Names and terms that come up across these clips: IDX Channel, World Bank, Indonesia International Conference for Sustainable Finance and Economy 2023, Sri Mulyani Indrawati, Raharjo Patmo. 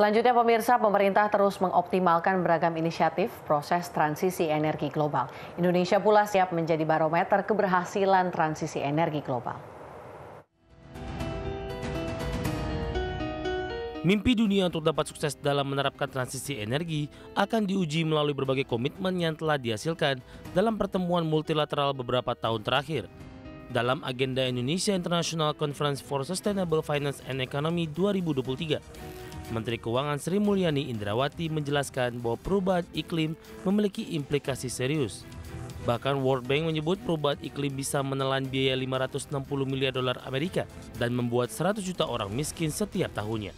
Selanjutnya pemirsa, pemerintah terus mengoptimalkan beragam inisiatif proses transisi energi global. Indonesia pula siap menjadi barometer keberhasilan transisi energi global. Mimpi dunia untuk dapat sukses dalam menerapkan transisi energi akan diuji melalui berbagai komitmen yang telah dihasilkan dalam pertemuan multilateral beberapa tahun terakhir. Dalam agenda Indonesia International Conference for Sustainable Finance and Economy 2023, Menteri Keuangan Sri Mulyani Indrawati menjelaskan bahwa perubahan iklim memiliki implikasi serius. Bahkan World Bank menyebut perubahan iklim bisa menelan biaya 560 miliar dolar Amerika dan membuat 100 juta orang miskin setiap tahunnya.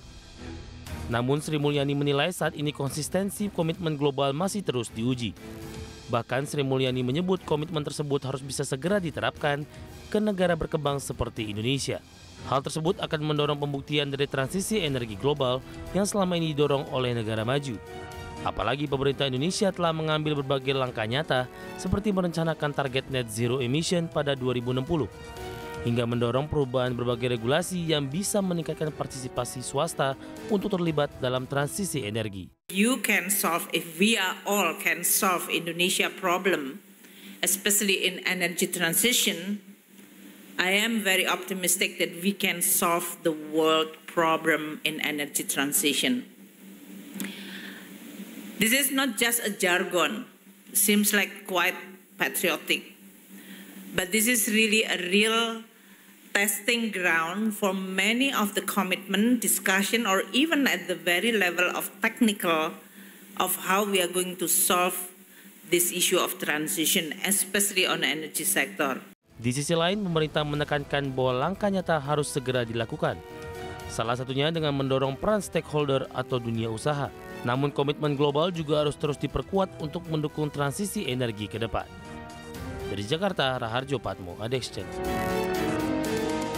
Namun Sri Mulyani menilai saat ini konsistensi komitmen global masih terus diuji. Bahkan Sri Mulyani menyebut komitmen tersebut harus bisa segera diterapkan ke negara berkembang seperti Indonesia. Hal tersebut akan mendorong pembuktian dari transisi energi global yang selama ini didorong oleh negara maju. Apalagi pemerintah Indonesia telah mengambil berbagai langkah nyata seperti merencanakan target net zero emission pada 2060, hingga mendorong perubahan berbagai regulasi yang bisa meningkatkan partisipasi swasta untuk terlibat dalam transisi energi. You can solve, if we are all can solve Indonesia problem, especially in energy transition, I am very optimistic that we can solve the world problem in energy transition. This is not just a jargon, seems like quite patriotic, but this is really a real testing ground for many of the commitment, discussion, or even at the very level of technical of how we are going to solve this issue of transition, especially on the energy sector. Di sisi lain, pemerintah menekankan bahwa langkah nyata harus segera dilakukan. Salah satunya dengan mendorong peran stakeholder atau dunia usaha. Namun komitmen global juga harus terus diperkuat untuk mendukung transisi energi ke depan. Dari Jakarta, Raharjo Patmo, IDX Channel.